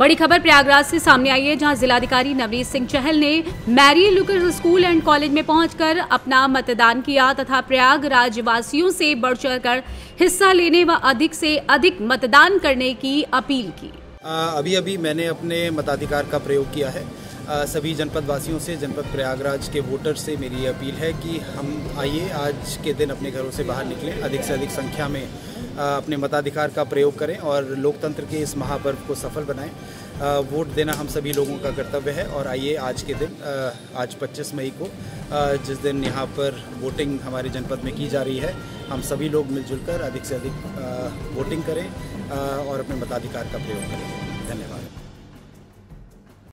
बड़ी खबर प्रयागराज से सामने आई है, जहां जिलाधिकारी नवनीत सिंह चहल ने Mary looker school and college में पहुंचकर अपना मतदान किया तथा प्रयागराज वासियों से बढ़ चढ़ कर हिस्सा लेने व अधिक से अधिक मतदान करने की अपील की। अभी मैंने अपने मताधिकार का प्रयोग किया है। सभी जनपद वासियों से, जनपद प्रयागराज के वोटर से मेरी अपील है कि हम आइए आज के दिन अपने घरों से बाहर निकलें, अधिक से अधिक संख्या में अपने मताधिकार का प्रयोग करें और लोकतंत्र के इस महापर्व को सफल बनाएं। वोट देना हम सभी लोगों का कर्तव्य है और आइए आज के दिन, आज 25 मई को जिस दिन यहाँ पर वोटिंग हमारे जनपद में की जा रही है, हम सभी लोग मिलजुल कर अधिक से अधिक वोटिंग करें और अपने मताधिकार का प्रयोग करें। धन्यवाद।